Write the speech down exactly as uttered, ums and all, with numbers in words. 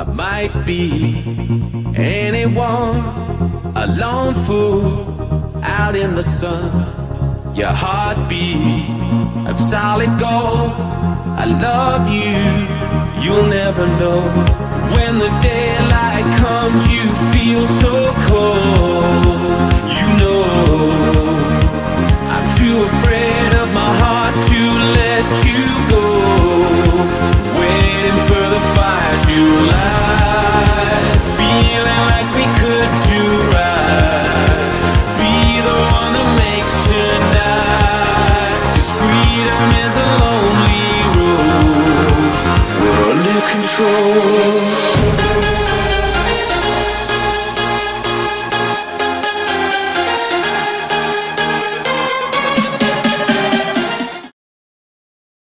I might be anyone, a lone fool out in the sun. Your heartbeat of solid gold. I love you, you'll never know. When the daylight comes, you feel so cold. You know I'm too afraid of my heart to let you go. Waiting for the fires you light, feeling like we could do right. Be the one that makes tonight, 'cause freedom is a lonely road. We're under control.